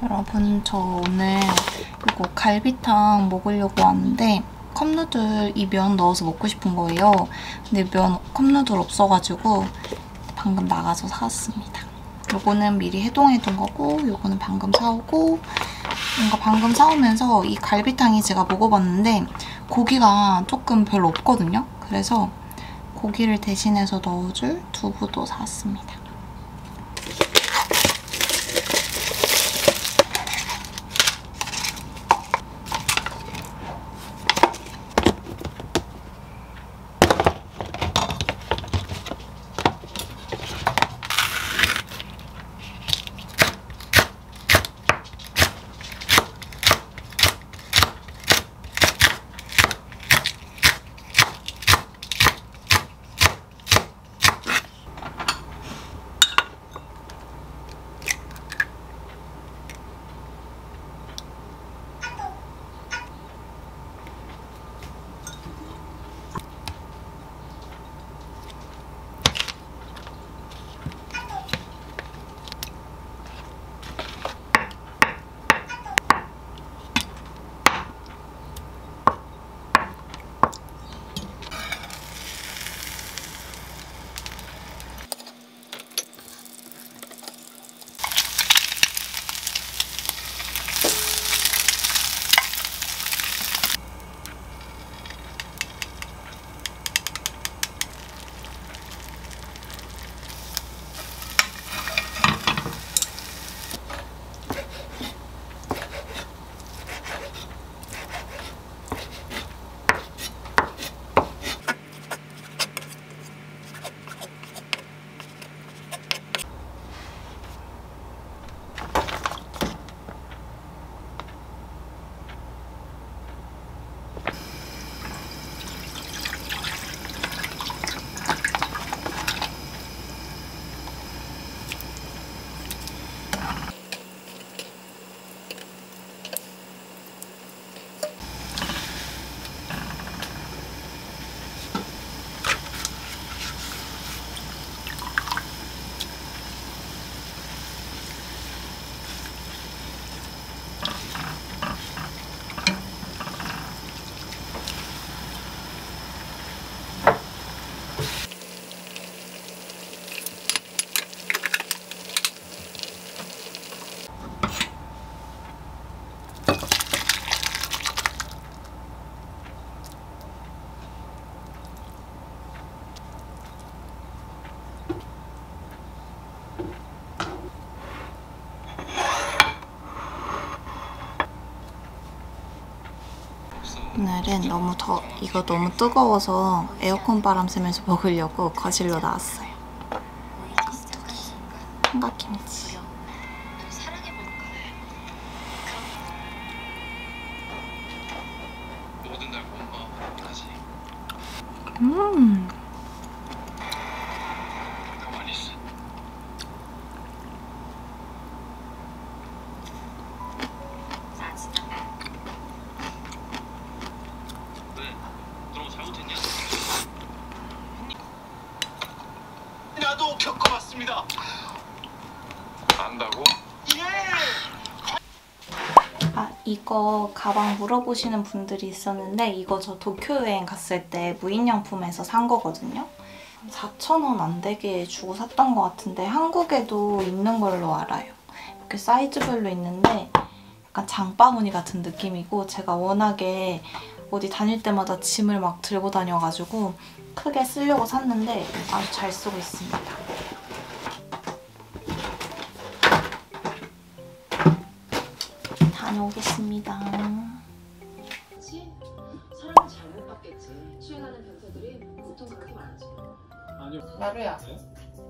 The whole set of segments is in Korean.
여러분, 저 오늘 이거 갈비탕 먹으려고 왔는데 컵누들 이 면 넣어서 먹고 싶은 거예요. 근데 면 컵누들 없어가지고 방금 나가서 사왔습니다. 요거는 미리 해동해둔 거고 요거는 방금 사오고, 뭔가 방금 사오면서 이 갈비탕이 제가 먹어봤는데 고기가 조금 별로 없거든요. 그래서 고기를 대신해서 넣어줄 두부도 사왔습니다. 오늘은 이거 너무 뜨거워서 에어컨 바람 쐬면서 먹으려고 거실로 나왔어요. 삼각김치. 겪어봤습니다. 안다고? 예! 아, 이거 가방 물어보시는 분들이 있었는데 이거 저 도쿄 여행 갔을 때 무인양품에서 산 거거든요. 4,000원 안 되게 주고 샀던 것 같은데 한국에도 있는 걸로 알아요. 이렇게 사이즈별로 있는데 약간 장바구니 같은 느낌이고, 제가 워낙에 어디 다닐 때마다 짐을 막 들고 다녀가지고 크게 쓰려고 샀는데 아주 잘 쓰고 있습니다. 다녀오겠습니다. 사람을 잘못 봤겠지. 추행하는 변태들이 보통 그렇게 많지. 아니요. 나루야.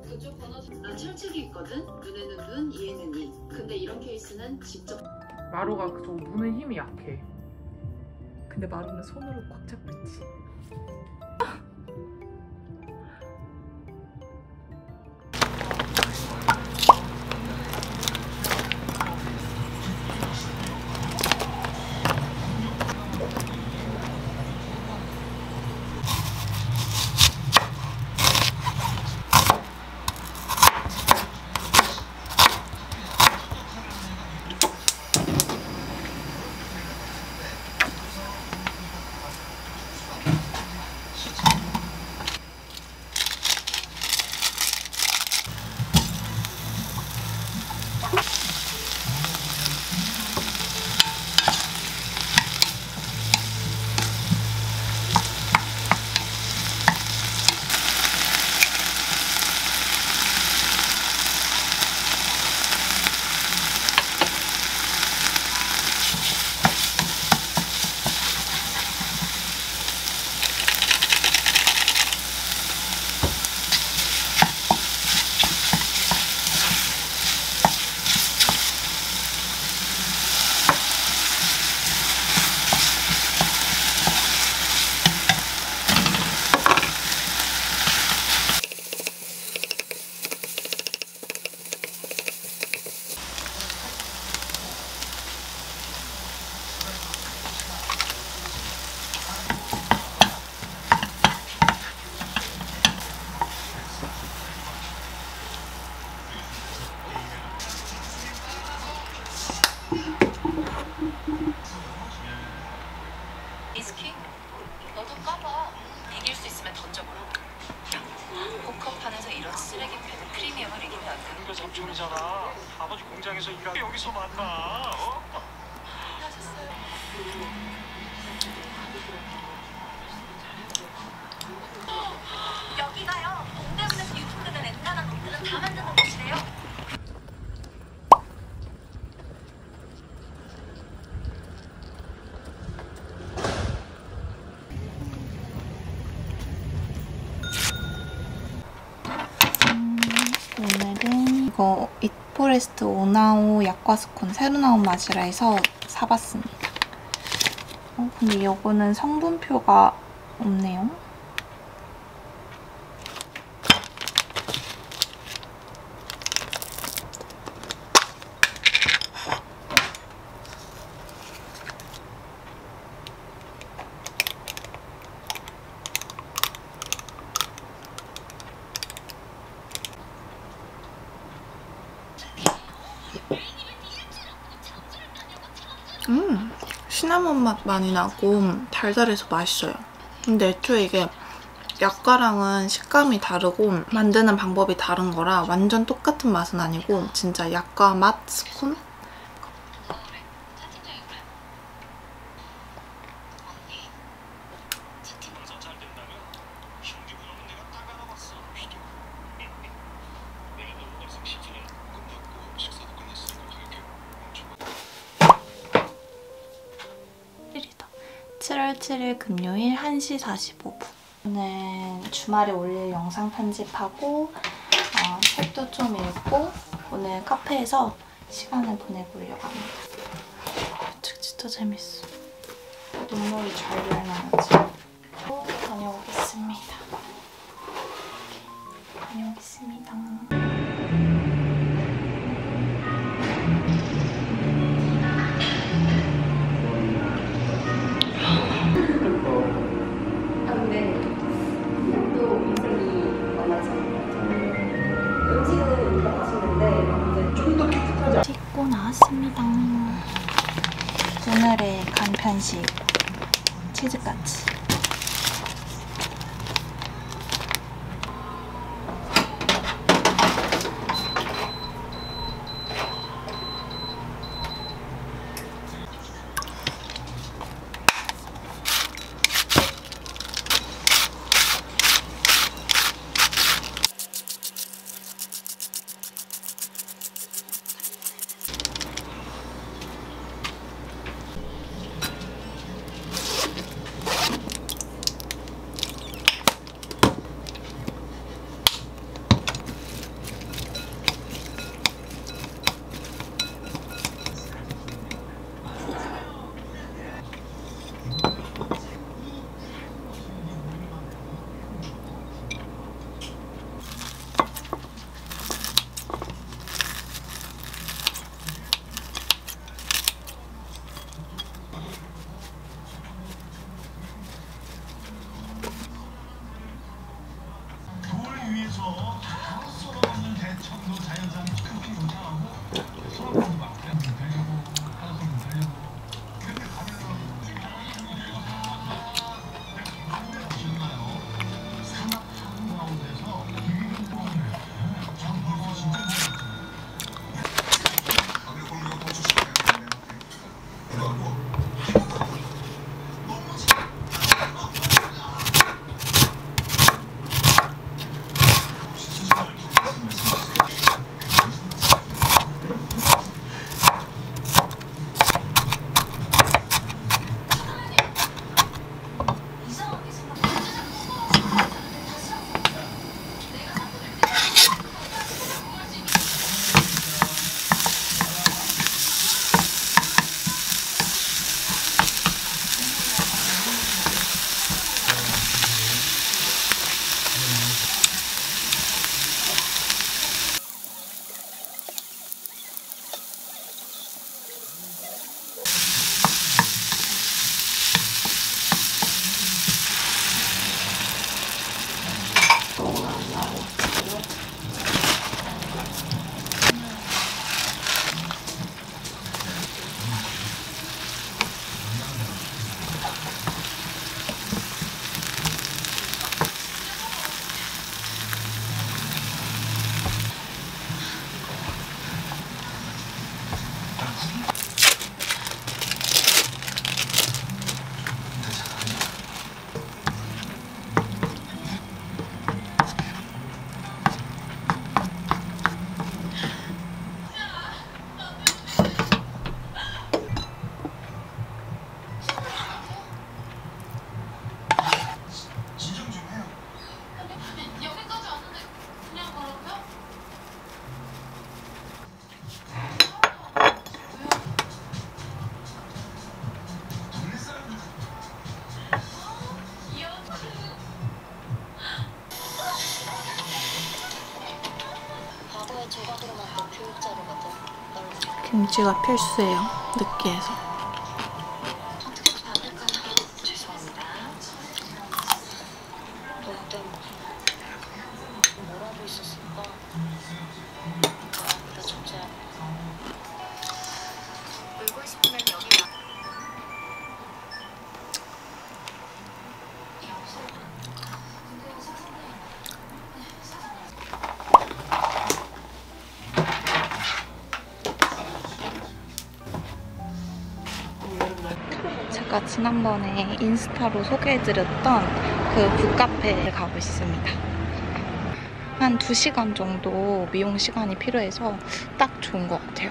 그쪽 번호 나 철책이 있거든. 눈에는 눈, 이에는 이. 근데 이런 케이스는 직접 마루가 그 정도 눈에 힘이 약해. 근데 마루는 손으로 꽉 잡고 있지. 이스키? 너도 까봐. 이길 수 있으면 던져보라. 포커판에서 이런 쓰레기 패드 프리미엄을 이기면 안 돼. 그러니까 삼촌이잖아. 아버지 공장에서 일하고 여기서 만나. 어? 하셨어요. 여기가요. 동대문에서 유통되는 웬만한 것들은 다 만드는 곳이래요. 이거 잇포레스트 오나오 약과스콘 새로 나온 맛이라 해서 사봤습니다. 근데 이거는 성분표가 없네요. 시나몬 맛 많이 나고 달달해서 맛있어요. 근데 애초에 이게 약과랑은 식감이 다르고 만드는 방법이 다른 거라 완전 똑같은 맛은 아니고 진짜 약과 맛 스콘? 금요일 1시 45분. 오늘 주말에 올릴 영상 편집하고 책도 좀 읽고 오늘 카페에서 시간을 보내보려고 합니다. 책 진짜 재밌어. 눈물이 절절 나지. 다녀오겠습니다. 다녀오겠습니다. 오늘의 간편식 치즈까치. 김치가 필수예요. 느끼해서. 제가 지난번에 인스타로 소개해드렸던 그 북카페에 가고 있습니다. 한 2시간 정도 미용 시간이 필요해서 딱 좋은 것 같아요.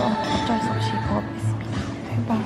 어쩔 수 없이 먹어보겠습니다. 대박.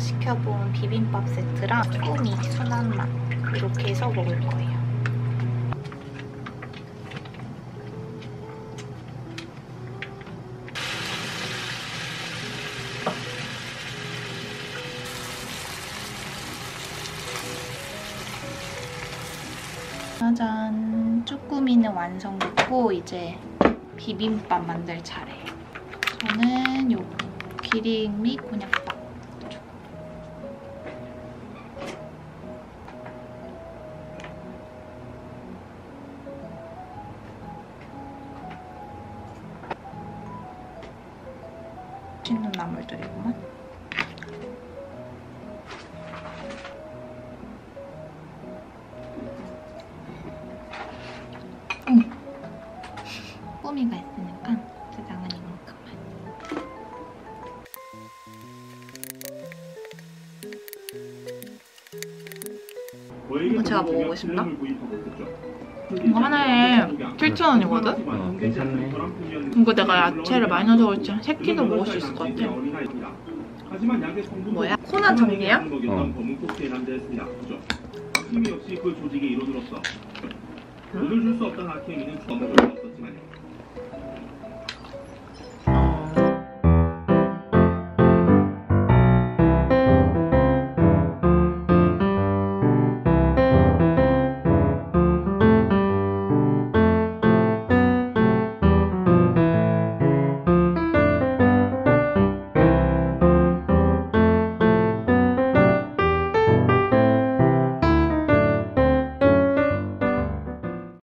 시켜본 비빔밥 세트랑 꾸미 순한맛 이렇게 해서 먹을 거예요. 짜잔! 쭈꾸미는 완성됐고 이제 비빔밥 만들 차례예요. 저는 요 기린 및 곤약밥 맛있는 나물들이구만. 꾸미가 있으니까 짜장은 이만큼만. 이거 제가 먹어보고 싶나? 이거 하나에 7,000원이거든? 괜찮네. 이거 내가 야채를 많이 넣어서 그렇지 한 3끼도 먹을 수 있을 것 같아. 뭐야? 코난 전기야? 힘이 역시 그 조직의 일원으로서 돈을 줄 수 없던 악행위는 전부를